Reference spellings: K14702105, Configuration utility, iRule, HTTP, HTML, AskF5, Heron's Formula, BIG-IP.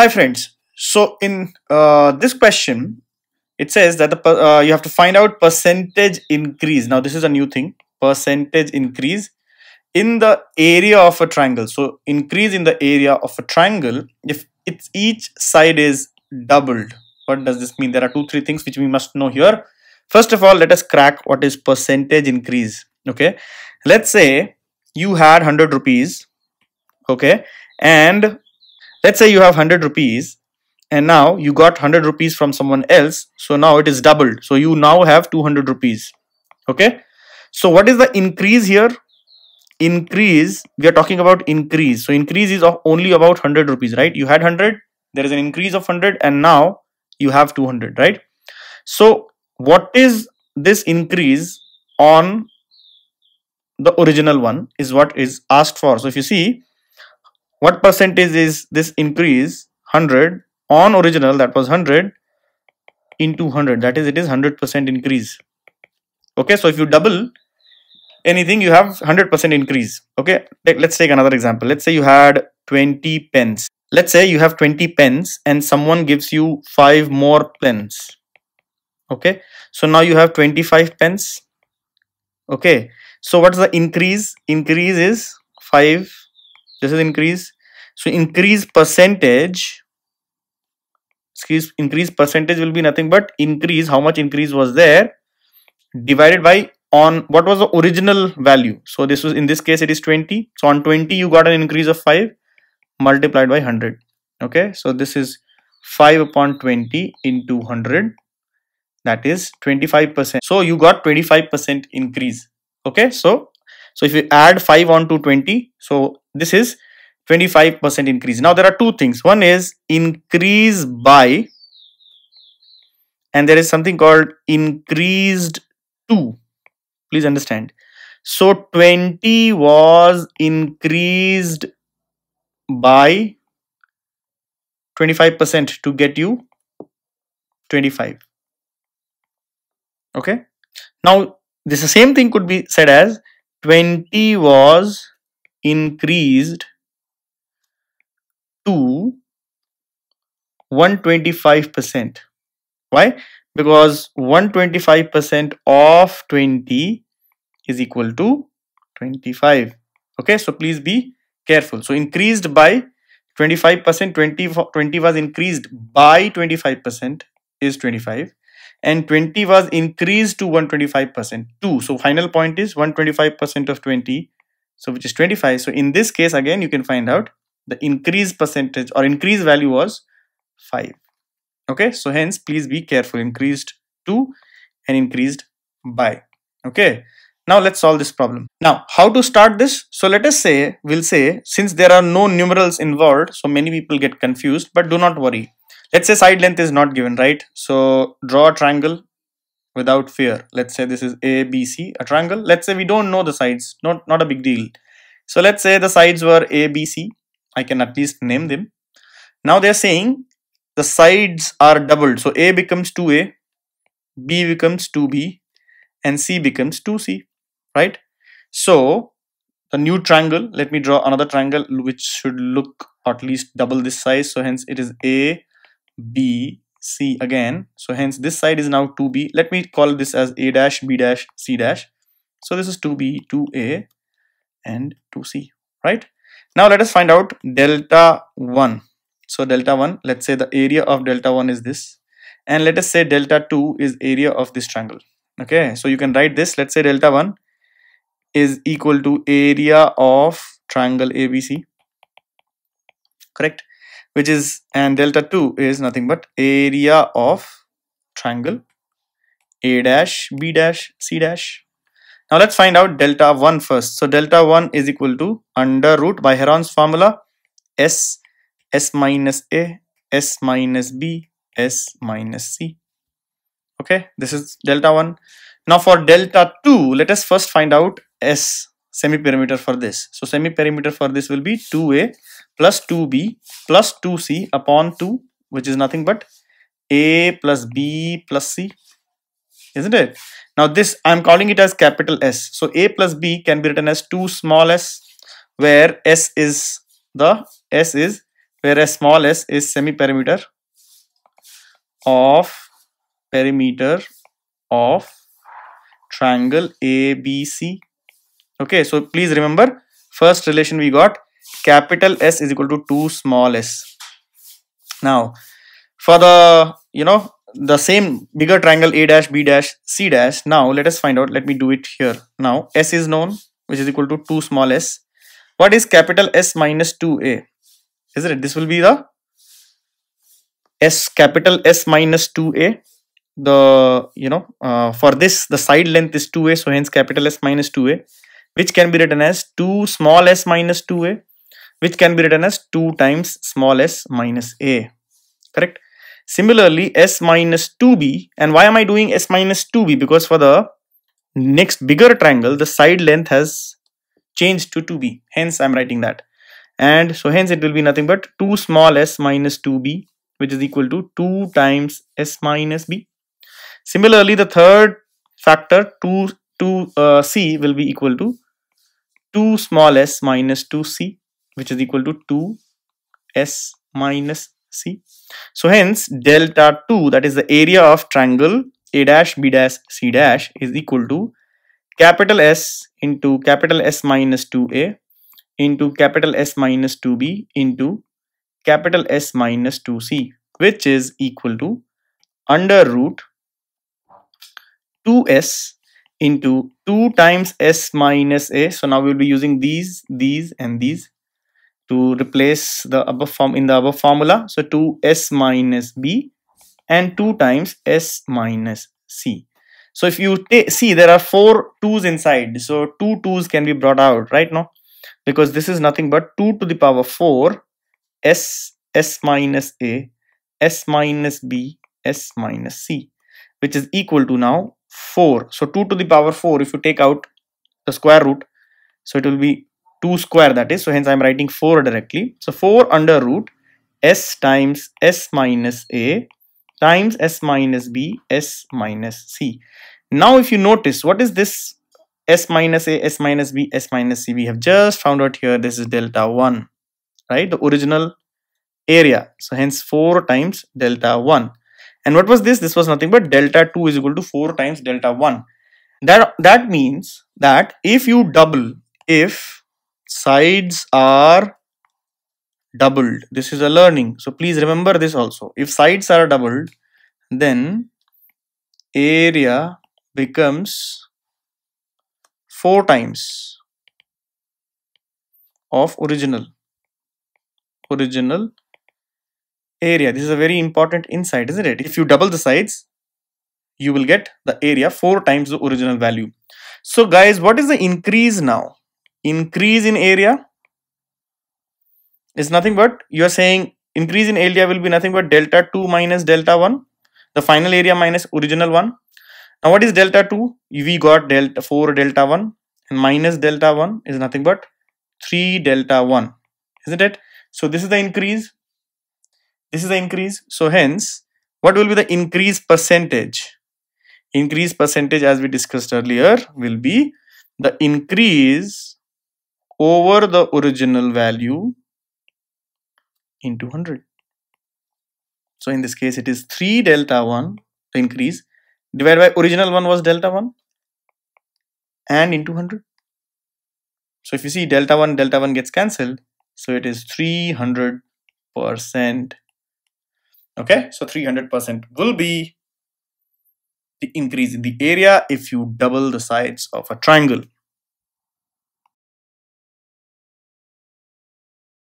Hi friends, so in this question, it says that the you have to find out percentage increase. Now this is a new thing, percentage increase in the area of a triangle. So increase in the area of a triangle if it's each side is doubled. What does this mean? There are three things which we must know here. First of all, let us crack what is percentage increase. Okay, let's say you had 100 rupees. Okay, and let's say you have 100 rupees and now you got 100 rupees from someone else. So now it is doubled. So you now have 200 rupees. Okay, so what is the increase here? Increase, we are talking about increase. So increase is only about 100 rupees, right? You had 100, there is an increase of 100 and now you have 200, right? So what is this increase on the original one is what is asked for. So if you see, what percentage is this increase? 100 on original, that was 100 into 100, that is, it is 100% increase. Okay, so if you double anything, you have 100% increase. Okay, let's take another example. Let's say you had 20 pens. Let's say you have 20 pens and someone gives you 5 more pens. Okay, so now you have 25 pens. Okay, so what's the increase? Increase is 5. This is increase. So increase percentage will be nothing but increase, how much increase was there, divided by on what was the original value. So this was, in this case it is 20. So on 20 you got an increase of 5 multiplied by 100. Okay, so this is 5 upon 20 into 100, that is 25%. So you got 25% increase. Okay, so if you add 5 on to 20, so this is 25% increase. Now there are two things. One is increase by, and there is something called increased to. Please understand. So 20 was increased by 25% to get you 25. Okay. Now this same thing could be said as 20 was increased to 125%. Why? Because 125% of 20 is equal to 25. Okay, so please be careful. So increased by 25%, 20 was increased by 25% is 25, and 20 was increased to 125% too. So final point is 125% of 20, so which is 25. So in this case again you can find out the increase percentage or increase value was 5. Okay, so hence please be careful, increased to and increased by. Okay, now let's solve this problem. Now how to start this? So let us say, we'll say, since there are no numerals involved, so many people get confused, but do not worry. Let's say side length is not given, right? So draw a triangle without fear. Let's say this is ABC, a triangle. Let's say we don't know the sides, not a big deal. So let's say the sides were ABC. I can at least name them. Now they are saying the sides are doubled. So A becomes 2A, B becomes 2B, and C becomes 2C, right? So a new triangle, let me draw another triangle which should look at least double this size. So hence it is A, B, C again. So hence this side is now 2B. Let me call this as A dash, B dash, C dash. So this is 2B, 2A, and 2C, right? Now let us find out delta 1. So delta 1, let's say the area of delta 1 is this, and let us say delta 2 is area of this triangle. Okay, so you can write this. Let's say delta 1 is equal to area of triangle ABC, correct? Which is, and delta 2 is nothing but area of triangle A dash, B dash, C dash. Now let's find out delta 1 first. So delta 1 is equal to under root by Heron's formula, S, S minus A, S minus B, S minus C. Okay, this is delta 1. Now for delta 2, let us first find out S, semi-perimeter for this. So semi-perimeter for this will be 2A plus 2B plus 2C upon 2, which is nothing but A plus B plus C, isn't it? Now this, I'm calling it as capital S. So A plus B can be written as 2 small s, where S is whereas small s is semi-perimeter of triangle ABC. Okay, so please remember, first relation we got capital S is equal to 2 small s. Now for the the same bigger triangle A dash, B dash, C dash, now let us find out. Let me do it here. Now S is known, which is equal to 2 small s. What is capital S minus 2a? Isn't it? This will be the S, capital S minus 2a. The for this the side length is 2a, so hence capital S minus 2a, which can be written as 2 small s minus 2a, which can be written as 2 times small s minus a. Correct. Similarly, S minus 2b, and why am I doing S minus 2b? Because for the next bigger triangle the side length has changed to 2b, hence I am writing that, and so hence it will be nothing but 2 small s minus 2b, which is equal to 2 times s minus b. Similarly, the third factor 2c will be equal to 2 small s minus 2c, which is equal to 2 s minus c. So hence delta 2, that is the area of triangle A dash, B dash, C dash, is equal to capital S into capital S minus 2a into capital S minus 2b into capital S minus 2c, which is equal to under root 2s into 2 times s minus a. So now we will be using these and these to replace the above form in the above formula. So 2s minus b and 2 times s minus c. So if you see, there are 4 2's inside, so 2 2's can be brought out right now, because this is nothing but 2 to the power 4 s, s minus a, s minus b, s minus c, which is equal to now 4. So 2 to the power 4, if you take out the square root, so it will be 2 square, that is, so hence I am writing 4 directly. So 4 under root s times s minus a times s minus b, s minus c. Now if you notice, what is this s minus a, s minus b, s minus c? We have just found out here, this is delta 1, right, the original area. So hence 4 times delta 1. And what was this? This was nothing but delta 2 is equal to 4 times delta 1. That means that if you double, if sides are doubled, this is a learning, so please remember this also. If sides are doubled, then area becomes 4 times of original area. This is a very important insight, isn't it? If you double the sides, you will get the area 4 times the original value. So guys, what is the increase now? Increase in area is nothing but, you are saying increase in area will be nothing but delta 2 minus delta 1, the final area minus original one. Now what is delta 2? We got delta 4 delta 1, and minus delta 1 is nothing but 3 delta 1, isn't it? So this is the increase. This is the increase. So hence, what will be the increase percentage? Increase percentage, as we discussed earlier, will be the increase over the original value into 100. So in this case, it is 3 delta 1, the increase, divided by original one was delta 1, and into 100. So if you see delta 1 gets cancelled. So it is 300%. Okay, so 300% will be the increase in the area if you double the sides of a triangle.